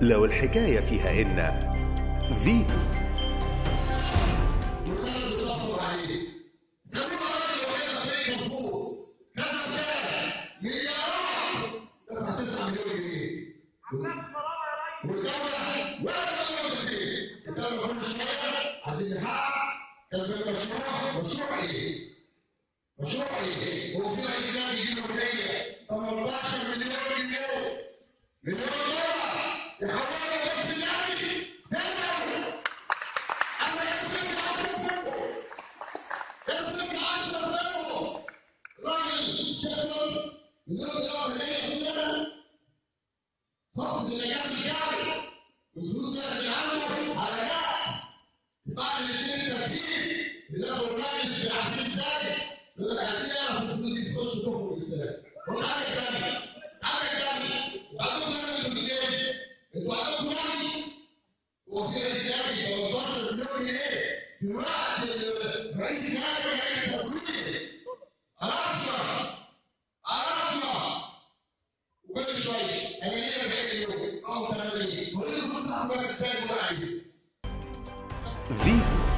لو الحكاية فيها إن فيتو Vivo.